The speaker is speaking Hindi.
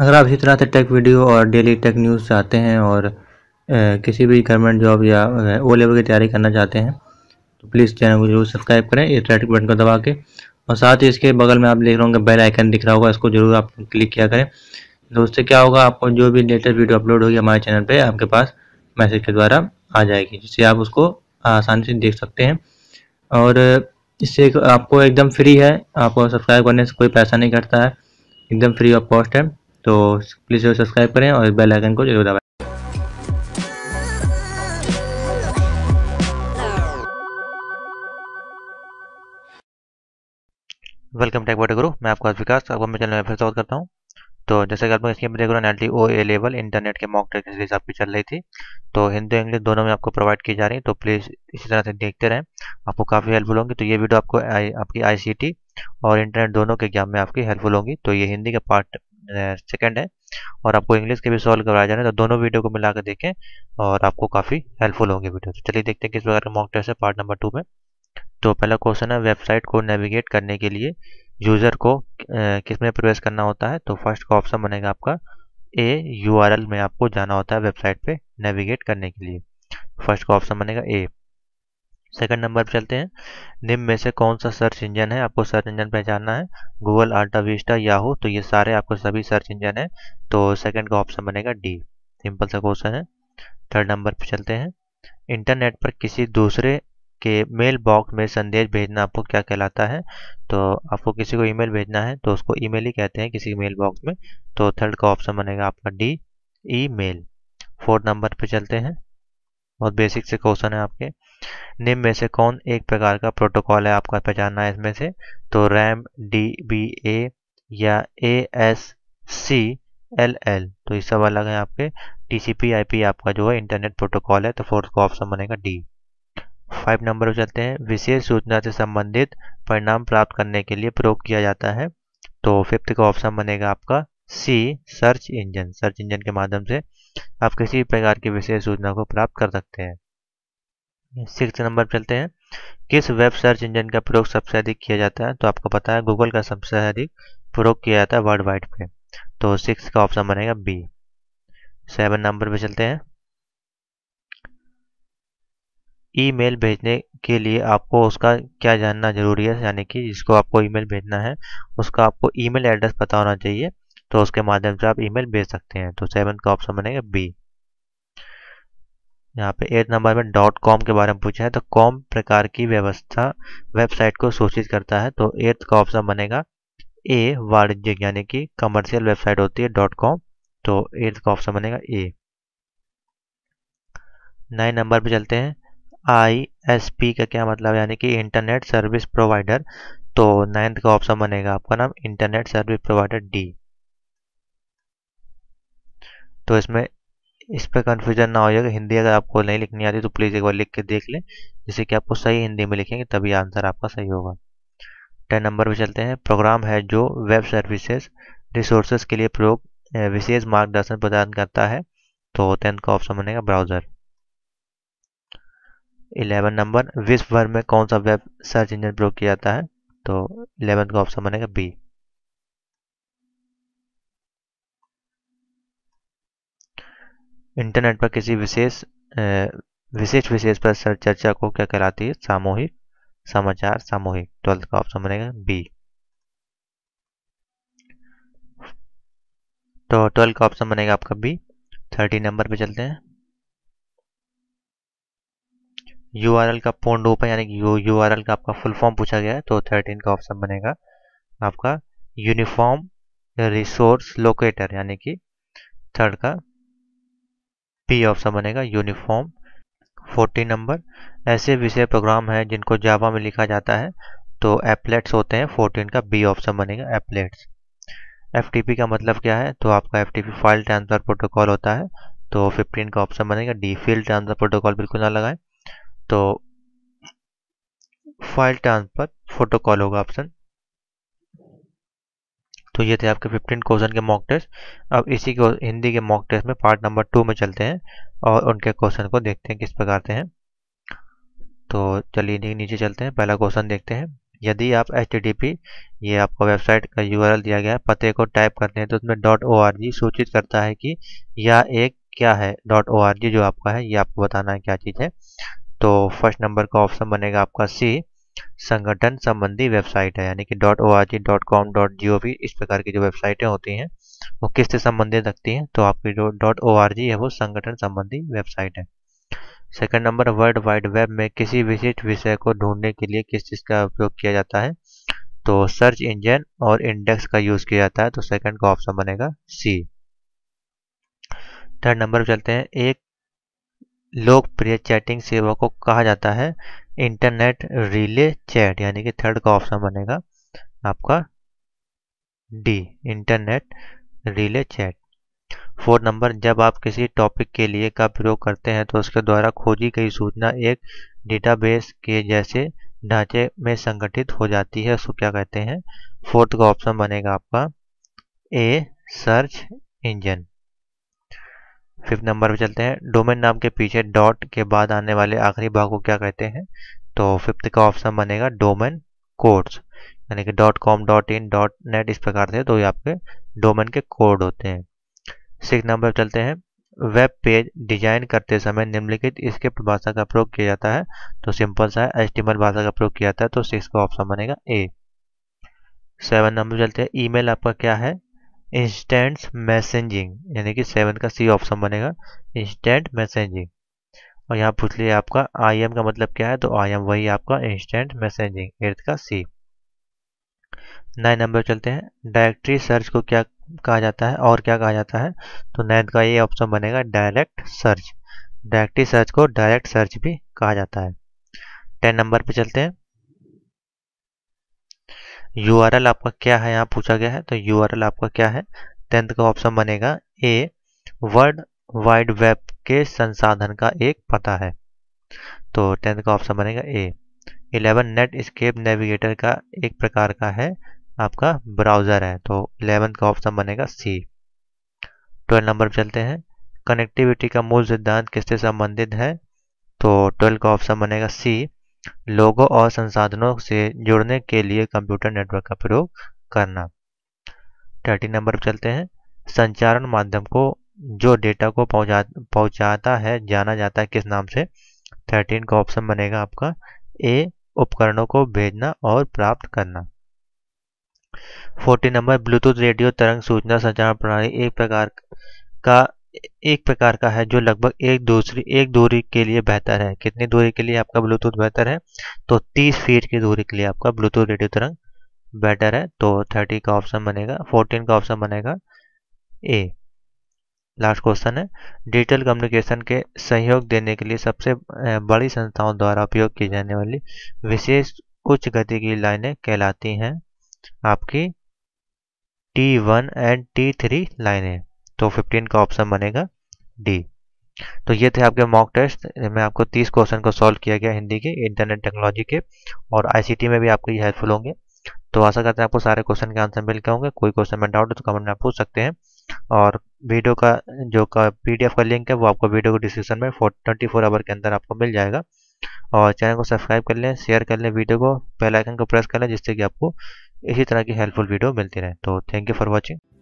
अगर आप इसी तरह से टेक वीडियो और डेली टेक न्यूज़ चाहते हैं और किसी भी गवर्नमेंट जॉब या ओ लेवल की तैयारी करना चाहते हैं तो प्लीज़ चैनल को जरूर सब्सक्राइब करें इस रेड बटन को दबा के, और साथ ही इसके बगल में आप देख रहे होंगे बेल आइकन दिख रहा होगा, इसको जरूर आप क्लिक किया करें। दोस्तों क्या होगा, आपको जो भी लेटेस्ट वीडियो अपलोड होगी हमारे चैनल पे आपके पास मैसेज के द्वारा आ जाएगी, जिससे आप उसको आसानी से देख सकते हैं। और इससे आपको एकदम फ्री है, आपको सब्सक्राइब करने से कोई पैसा नहीं कटता है, एकदम फ्री ऑफ कॉस्ट है। तो प्लीज़ जरूर सब्सक्राइब करें और बेल आइकन को जरूर दबाएं। वेलकम टेक वाटर गुरु, मैं आपका विकास, आपको मेरे चैनल में फिर स्वागत करता हूँ। तो जैसे कि आप इसके में देख रहे हैं LTO A लेवल इंटरनेट के मॉक टेस्ट सीरीज आपकी चल रही थी, तो हिंदी इंग्लिश दोनों में आपको प्रोवाइड की जा रही है। तो प्लीज़ इसी तरह से देखते रहें, आपको काफ़ी हेल्पफुल होंगी। तो ये वीडियो आपको आपकी ICT और इंटरनेट दोनों के एग्जाम में आपकी हेल्पफुल होंगी। तो ये हिंदी का पार्ट सेकेंड है और आपको इंग्लिश के भी सॉल्व करवाया जा रहे हैं। तो दोनों वीडियो को मिला कर देखें और आपको काफ़ी हेल्पफुल होंगी वीडियो। तो चलिए देखते हैं किस प्रकार का मॉक टेस्ट है पार्ट नंबर 2 में। तो पहला क्वेश्चन है, वेबसाइट को नेविगेट करने के लिए यूज़र को किस में प्रवेश करना होता है। तो फर्स्ट का ऑप्शन बनेगा आपका ए, URL में आपको जाना होता है वेबसाइट पे नेविगेट करने के लिए, फर्स्ट का ऑप्शन बनेगा ए। सेकंड नंबर पर चलते हैं, निम्न में से कौन सा सर्च इंजन है। आपको सर्च इंजन पहचानना है, गूगल, अल्टा विस्टा, याहू, तो ये सारे आपको सभी सर्च इंजन है। तो सेकंड का ऑप्शन बनेगा डी, सिंपल सा क्वेश्चन है। थर्ड नंबर पर चलते हैं, इंटरनेट पर किसी दूसरे के मेल बॉक्स में संदेश भेजना आपको क्या कहलाता है। तो आपको किसी को ईमेल भेजना है तो उसको ईमेल ही कहते हैं, किसी के मेल बॉक्स में। तो थर्ड का ऑप्शन बनेगा आपका डी, ईमेल। फोर्थ नंबर पे चलते हैं, बहुत बेसिक से क्वेश्चन है आपके, निम्न में से कौन एक प्रकार का प्रोटोकॉल है, आपका पहचानना है इसमें से। तो रैम, DBA या ASCLL, तो ये सब अलग है आपके। TCP/IP आपका जो है इंटरनेट प्रोटोकॉल है, तो फोर्थ का ऑप्शन बनेगा डी। 5 नंबर पर चलते हैं, विशेष सूचना से संबंधित परिणाम प्राप्त करने के लिए प्रयोग किया जाता है। तो फिफ्थ का ऑप्शन बनेगा आपका C, search engine. Search engine के माध्यम से आप किसी भी प्रकार की विशेष सूचना को प्राप्त कर सकते हैं। 6 नंबर पर चलते हैं, किस वेब सर्च इंजन का प्रयोग सबसे अधिक किया जाता है। तो आपको पता है गूगल का सबसे अधिक प्रयोग किया जाता है वर्ल्ड वाइड पे। तो 6 का ऑप्शन बनेगा बी। 7 नंबर पर चलते हैं, ईमेल भेजने के लिए आपको उसका क्या जानना जरूरी है, यानी कि जिसको आपको ईमेल भेजना है उसका आपको ईमेल एड्रेस पता होना चाहिए, तो उसके माध्यम से आप ईमेल भेज सकते हैं। तो 7 का ऑप्शन बनेगा बी। यहाँ पे 8 नंबर में .com के बारे में पूछा है, तो कॉम प्रकार की व्यवस्था वेबसाइट को सूचित करता है। तो 8 का ऑप्शन बनेगा ए, वाणिज्यिक, यानी कि कमर्शियल वेबसाइट होती है .com। तो 8 का ऑप्शन बनेगा ए। 9 नंबर पर चलते हैं, ISP का क्या मतलब, यानी कि इंटरनेट सर्विस प्रोवाइडर। तो 9 का ऑप्शन बनेगा आपका नाम इंटरनेट सर्विस प्रोवाइडर डी। तो इसमें इस पर कंफ्यूजन ना हो जाएगा, हिंदी अगर आपको नहीं लिखनी आती तो प्लीज़ एक बार लिख के देख लें, जिससे कि आपको सही हिंदी में लिखेंगे तभी आंसर आपका सही होगा। 10 नंबर पर चलते हैं, प्रोग्राम है जो वेब सर्विसेज रिसोर्सेज के लिए प्रयोग विशेष मार्गदर्शन प्रदान करता है। तो 10 का ऑप्शन बनेगा ब्राउजर। 11 नंबर, विश्व भर में कौन सा वेब सर्च इंजन प्रयोग किया जाता है। तो 11 का ऑप्शन बनेगा बी। इंटरनेट पर किसी विशेष पर चर्चा को क्या कहलाती है, सामूहिक समाचार, सामूहिक। 12 का ऑप्शन बनेगा बी। तो 12 का ऑप्शन बनेगा आपका बी। 13 नंबर पे चलते हैं, URL का पूर्ण रूप है, यानी कि URL का आपका फुल फॉर्म पूछा गया है। तो 13 का ऑप्शन बनेगा आपका यूनिफॉर्म रिसोर्स लोकेटर, यानी कि थर्ड का पी ऑप्शन बनेगा यूनिफॉर्म। 14 नंबर, ऐसे विषय प्रोग्राम है जिनको जावा में लिखा जाता है। तो एप्लेट्स होते हैं। 14 का बी ऑप्शन बनेगा एप्लेट्स। FTP का मतलब क्या है, तो आपका FTP फाइल ट्रांसफर प्रोटोकॉल होता है। तो 15 का ऑप्शन बनेगा डी, फील्ड ट्रांसफर प्रोटोकॉल बिल्कुल ना लगाएं, तो फाइल ट्रांसफर प्रोटोकॉल होगा ऑप्शन। तो ये थे आपके 15 क्वेश्चन के मॉक टेस्ट। अब इसी को हिंदी के मॉक टेस्ट में पार्ट नंबर 2 में चलते हैं और उनके क्वेश्चन को देखते हैं किस प्रकार के हैं। तो चलिए नीचे चलते हैं, पहला क्वेश्चन देखते हैं। यदि आप HTTP ये आपको वेबसाइट का URL दिया गया है, पते को टाइप करते हैं तो उसमें .org सूचित करता है कि यह एक क्या है। .org जो आपका है ये आपको बताना है क्या चीज़ है। तो फर्स्ट नंबर का ऑप्शन बनेगा आपका C, संगठन संबंधी वेबसाइट है, यानी कि .org, .com, .gov इस प्रकार की जो वेबसाइटें होती हैं वो किससे संबंधित रखती हैं, तो आपकी जो .org है वो संगठन संबंधी वेबसाइट है। Second number, world wide web में किसी विशिष्ट विषय को ढूंढने के लिए किस चीज़ का उपयोग किया जाता है, तो सर्च इंजन और इंडेक्स का यूज़ किया जाता है, तो सेकंड का ऑप्शन बनेगा सी। थर्ड नंबर पर चलते हैं, एक लोकप्रिय चैटिंग सेवा को कहा जाता है इंटरनेट रिले चैट, यानी कि थर्ड का ऑप्शन बनेगा आपका D, internet relay chat. Fourth number, जब आप किसी टॉपिक के लिए का प्रयोग करते हैं तो उसके द्वारा खोजी गई सूचना एक डेटाबेस के जैसे ढांचे में संगठित हो जाती है, उसको क्या कहते हैं, फोर्थ का ऑप्शन बनेगा आपका A, search engine. Fifth number पे चलते हैं, डोमेन नाम के पीछे डॉट के बाद आने वाले आखिरी भाग को क्या कहते हैं, तो फिफ्थ का ऑप्शन बनेगा डोमेन कोड्स, यानी कि .com, .in, .net इस प्रकार से, तो ये आपके डोमेन के कोड होते हैं। सिक्स नंबर पे चलते हैं, वेब पेज डिजाइन करते समय निम्नलिखित स्क्रिप्ट भाषा का प्रयोग किया जाता है, तो सिंपल सा है HTML भाषा का प्रयोग किया जाता है, तो सिक्स का ऑप्शन बनेगा ए। सेवन नंबर पे चलते हैं, ईमेल आपका क्या है, इंस्टेंट मैसेजिंग, यानी कि सेवन का सी ऑप्शन बनेगा इंस्टेंट मैसेजिंग। और यहाँ पूछ लिया आपका आई एम का मतलब क्या है, तो आई एम वही आपका इंस्टेंट मैसेजिंग, एर्थ का सी। नाइन नंबर चलते हैं, डायरेक्टरी सर्च को क्या कहा जाता है और क्या कहा जाता है, तो नाइन्थ का ये ऑप्शन बनेगा डायरेक्ट सर्च, डायरेक्टरी सर्च को डायरेक्ट सर्च भी कहा जाता है। 10 नंबर पे चलते हैं, URL आपका क्या है यहाँ पूछा गया है, तो URL आपका क्या है, 10th का ऑप्शन बनेगा ए, वर्ल्ड वाइड वेब के संसाधन का एक पता है, तो 10th का ऑप्शन बनेगा ए। 11 नेटस्केप नेविगेटर का एक प्रकार का है आपका ब्राउज़र है, तो 11th का ऑप्शन बनेगा सी। 12 नंबर पर चलते हैं, कनेक्टिविटी का मूल सिद्धांत किससे संबंधित है, तो 12 का ऑप्शन बनेगा सी, लोगों और संसाधनों से जुड़ने के लिए कंप्यूटर नेटवर्क का प्रयोग करना। 13 नंबर पर चलते हैं, संचारण माध्यम को जो डेटा को पहुंचाता है जाना जाता है किस नाम से, 13 का ऑप्शन बनेगा आपका ए, उपकरणों को भेजना और प्राप्त करना। 14 नंबर, ब्लूटूथ रेडियो तरंग सूचना संचार प्रणाली एक प्रकार का है जो लगभग एक दूरी के लिए बेहतर है, कितनी दूरी के लिए आपका ब्लूटूथ बेहतर है, तो 30 फीट की दूरी के लिए आपका ब्लूटूथ रेडियो तरंग बेहतर है, तो 30 का ऑप्शन बनेगा 14 का ऑप्शन बनेगा ए। लास्ट क्वेश्चन है, डिजिटल कम्युनिकेशन के सहयोग देने के लिए सबसे बड़ी संस्थाओं द्वारा उपयोग की जाने वाली विशेष उच्च गति की लाइनें कहलाती हैं आपकी T1 एंड T3 लाइनें, तो 15 का ऑप्शन बनेगा डी। तो ये थे आपके मॉक टेस्ट में आपको 30 क्वेश्चन को सॉल्व किया गया हिंदी के, इंटरनेट टेक्नोलॉजी के और आईसीटी में भी आपको ये हेल्पफुल होंगे। तो आशा करते हैं आपको सारे क्वेश्चन के आंसर मिल गए होंगे। कोई क्वेश्चन में डाउट हो तो कमेंट में आप पूछ सकते हैं और वीडियो का जो का PDF का लिंक है वो आपको वीडियो को डिस्क्रिप्शन में 24 आवर के अंदर आपको मिल जाएगा। और चैनल को सब्सक्राइब कर लें, शेयर कर लें, वीडियो को बेल आइकन को प्रेस कर लें, जिससे कि आपको इसी तरह की हेल्पफुल वीडियो मिलती रहे। तो थैंक यू फॉर वॉचिंग।